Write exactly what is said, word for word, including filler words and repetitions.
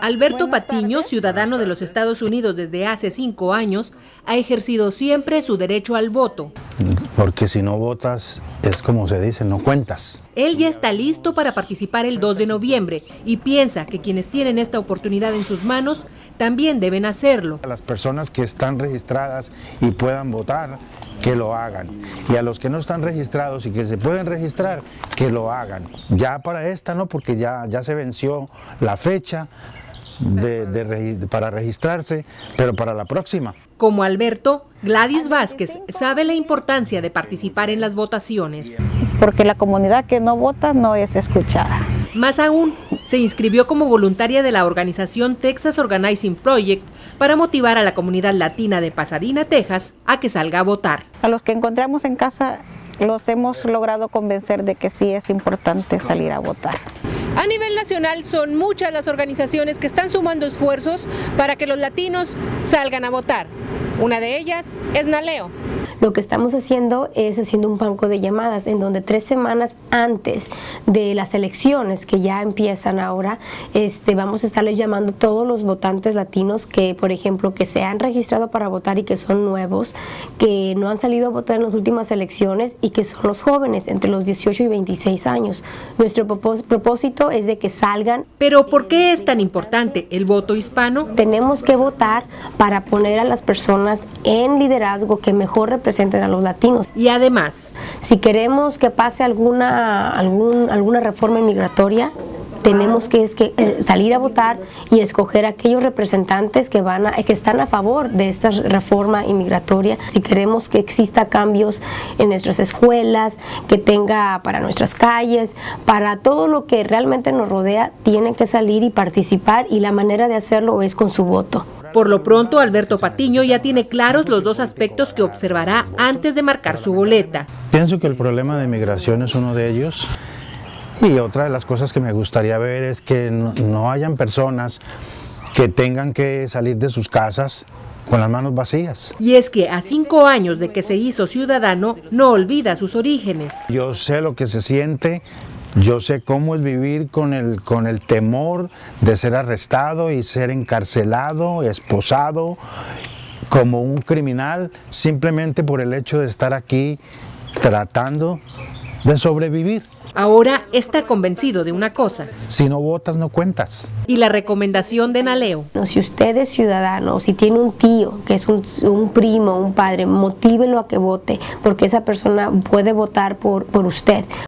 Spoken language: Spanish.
Alberto Patiño, ciudadano de los Estados Unidos desde hace cinco años, ha ejercido siempre su derecho al voto. Porque si no votas, es como se dice, no cuentas. Él ya está listo para participar el dos de noviembre y piensa que quienes tienen esta oportunidad en sus manos también deben hacerlo. A las personas que están registradas y puedan votar, que lo hagan. Y a los que no están registrados y que se pueden registrar, que lo hagan. Ya para esta no, porque ya, ya se venció la fecha de, de, de, para registrarse, pero para la próxima. Como Alberto, Gladys Vázquez sabe la importancia de participar en las votaciones. Porque la comunidad que no vota no es escuchada. Más aún, se inscribió como voluntaria de la organización Texas Organizing Project para motivar a la comunidad latina de Pasadena, Texas, a que salga a votar. A los que encontramos en casa los hemos logrado convencer de que sí es importante salir a votar. A nivel nacional son muchas las organizaciones que están sumando esfuerzos para que los latinos salgan a votar. Una de ellas es Naleo. Lo que estamos haciendo es haciendo un banco de llamadas en donde tres semanas antes de las elecciones que ya empiezan ahora, este, vamos a estarles llamando a todos los votantes latinos que, por ejemplo, que se han registrado para votar y que son nuevos, que no han salido a votar en las últimas elecciones y que son los jóvenes entre los dieciocho y veintiséis años. Nuestro propósito es de que salgan. ¿Pero por qué es tan importante el voto hispano? Tenemos que votar para poner a las personas en liderazgo que mejor representan a los latinos. Y además, si queremos que pase alguna, algún, alguna reforma inmigratoria, tenemos que, es que eh, salir a votar y escoger aquellos representantes que, van a, que están a favor de esta reforma inmigratoria. Si queremos que exista cambios en nuestras escuelas, que tenga para nuestras calles, para todo lo que realmente nos rodea, tienen que salir y participar, y la manera de hacerlo es con su voto. Por lo pronto, Alberto Patiño ya tiene claros los dos aspectos que observará antes de marcar su boleta. Pienso que el problema de migración es uno de ellos. Y otra de las cosas que me gustaría ver es que no, no hayan personas que tengan que salir de sus casas con las manos vacías. Y es que a cinco años de que se hizo ciudadano, no olvida sus orígenes. Yo sé lo que se siente. Yo sé cómo es vivir con el, con el temor de ser arrestado y ser encarcelado, esposado como un criminal, simplemente por el hecho de estar aquí tratando de sobrevivir. Ahora está convencido de una cosa. Si no votas, no cuentas. Y la recomendación de Naleo. Si usted es ciudadano, si tiene un tío, que es un, un primo, un padre, motívenlo a que vote, porque esa persona puede votar por, por usted.